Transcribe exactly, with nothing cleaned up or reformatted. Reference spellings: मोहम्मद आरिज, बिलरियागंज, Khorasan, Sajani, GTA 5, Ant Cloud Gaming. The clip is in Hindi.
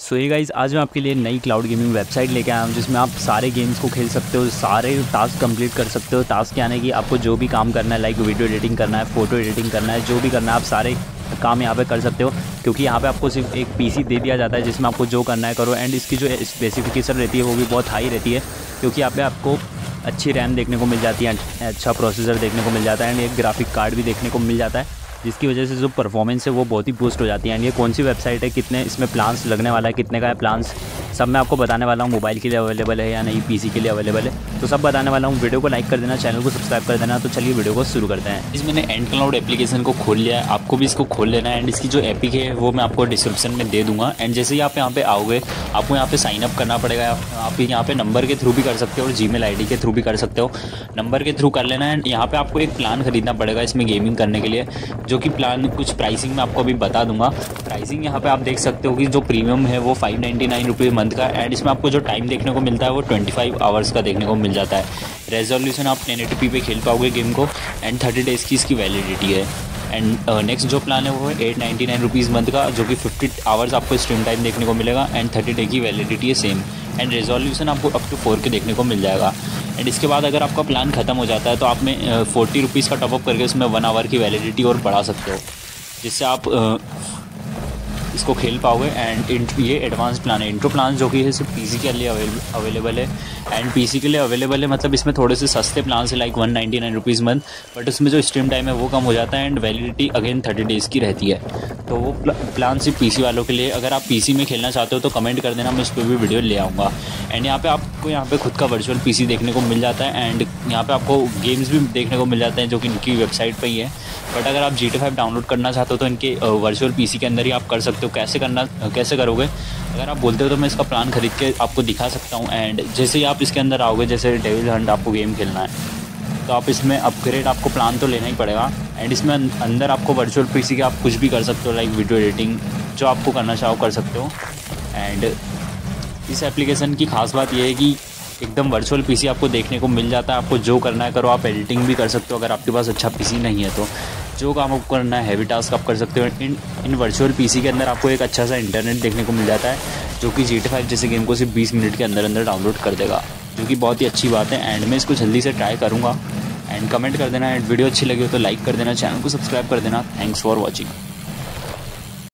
सो ये गाइज़ आज मैं आपके लिए नई क्लाउड गेमिंग वेबसाइट लेके आया हूँ जिसमें आप सारे गेम्स को खेल सकते हो, सारे टास्क कंप्लीट कर सकते हो। टास्क क्या है कि आपको जो भी काम करना है, लाइक वीडियो एडिटिंग करना है, फोटो एडिटिंग करना है, जो भी करना है आप सारे काम यहाँ पे कर सकते हो। क्योंकि यहाँ पे आपको सिर्फ एक पीसी दे दिया जाता है जिसमें आपको जो करना है करो। एंड इसकी जो स्पेसिफिकेशन रहती है वो भी बहुत हाई रहती है क्योंकि यहाँ पे आपको अच्छी रैम देखने को मिल जाती है, अच्छा प्रोसेसर देखने को मिल जाता है एंड एक ग्राफिक कार्ड भी देखने को मिल जाता है, जिसकी वजह से जो परफॉर्मेंस है वो बहुत ही बूस्ट हो जाती है। एंड ये कौन सी वेबसाइट है, कितने इसमें प्लान्स लगने वाला है, कितने का है प्लान्स, सब मैं आपको बताने वाला हूँ। मोबाइल के लिए अवेलेबल है या नहीं, पीसी के लिए अवेलेबल है, तो सब बताने वाला हूँ। वीडियो को लाइक कर देना, चैनल को सब्सक्राइब कर देना। तो चलिए वीडियो को शुरू करते हैं। इस मैंने एंट क्लाउड एप्लीकेशन को खोल लिया है, आपको भी इसको खोल लेना है। एंड इसकी जो एपिक है वो मैं आपको डिस्क्रिप्शन में दे दूँगा। एंड जैसे ही आप यहाँ पे आओगे आपको यहाँ पे साइन अप करना पड़ेगा। आप यहाँ पे नंबर के थ्रू भी कर सकते हो और जीमेल आईडी के थ्रू भी कर सकते हो। नंबर के थ्रू कर लेना है। एंड यहाँ पे आपको एक प्लान खरीदना पड़ेगा इसमें गेमिंग करने के लिए, जो कि प्लान कुछ प्राइसिंग में आपको अभी बता दूंगा। प्राइसिंग यहाँ पे आप देख सकते हो कि जो प्रीमियम है वो फाइव नाइन्टी नाइन रुपये मंथ का। एंड इसमें आपको जो टाइम देखने को मिलता है वो ट्वेंटी फाइव आवर्स का देखने को मिल जाता है। रेजोल्यूशन आप टेन एटी पी पे खेल पाओगे गेम को। एंड थर्टी डेज़ की इसकी वैलिडिटी है। एंड नेक्स्ट uh, जो प्लान है वो है eight ninety nine rupees month का, जो कि फिफ्टी आवर्स आपको स्ट्रीम टाइम देखने को मिलेगा। एंड थर्टी डे की वैलिडिटी है सेम। एंड रेजोल्यूशन आपको अप टू फोर के देखने को मिल जाएगा। एंड इसके बाद अगर आपका प्लान ख़त्म हो जाता है तो आप में फोर्टी रुपीज़ का टॉपअप करके उसमें वन आवर की वैलिडिटी और बढ़ा सकते हो, जिससे आप uh, इसको खेल पाओगे। एंड ये एडवांस प्लान है, इंट्रो प्लान, जो कि है सिर्फ पीसी के लिए अवेलेबल है। एंड पीसी के लिए अवेलेबल है मतलब इसमें थोड़े से सस्ते प्लान है, like one ninety nine rupees month, but उसमें जो स्ट्रीम टाइम है वो कम हो जाता है। And validity again thirty days की रहती है। तो वो प्लान सिर्फ पीसी वालों के लिए। अगर आप पीसी में खेलना चाहते हो तो कमेंट कर देना, मैं उस पर भी वीडियो ले आऊँगा। एंड यहाँ पे आपको यहाँ पे खुद का वर्चुअल पीसी देखने को मिल जाता है। एंड यहाँ पे आपको गेम्स भी देखने को मिल जाते हैं जो कि इनकी वेबसाइट पे ही है। बट अगर आप G T A five download करना चाहते हो तो इनके वर्चुअल पीसी के अंदर ही आप कर सकते हो। कैसे करना, कैसे करोगे अगर आप बोलते हो तो मैं इसका प्लान खरीद के आपको दिखा सकता हूँ। एंड जैसे ही आप इसके अंदर आओगे, जैसे डेविल हंट आपको गेम खेलना है तो आप इसमें अपग्रेड आपको प्लान तो लेना ही पड़ेगा। एंड इसमें अंदर आपको वर्चुअल पीसी के आप कुछ भी कर सकते हो, लाइक वीडियो एडिटिंग जो आपको करना चाहो कर सकते हो। एंड इस एप्लीकेशन की ख़ास बात यह है कि एकदम वर्चुअल पीसी आपको देखने को मिल जाता है। आपको जो करना है करो, आप एडिटिंग भी कर सकते हो अगर आपके पास अच्छा पीसी नहीं है तो। जो काम आपको करना है हैवी टास्क आप कर सकते हो। इन इन वर्चुअल पीसी के अंदर आपको एक अच्छा सा इंटरनेट देखने को मिल जाता है, जो कि जी टी ए फाइव जैसे गेम को सिर्फ बीस मिनट के अंदर अंदर डाउनलोड कर देगा, जो कि बहुत ही अच्छी बात है। एंड मैं इसको जल्दी से ट्राई करूँगा। एंड कमेंट कर देना। एंड वीडियो अच्छी लगी हो तो लाइक कर देना, चैनल को सब्सक्राइब कर देना। Thanks for watching.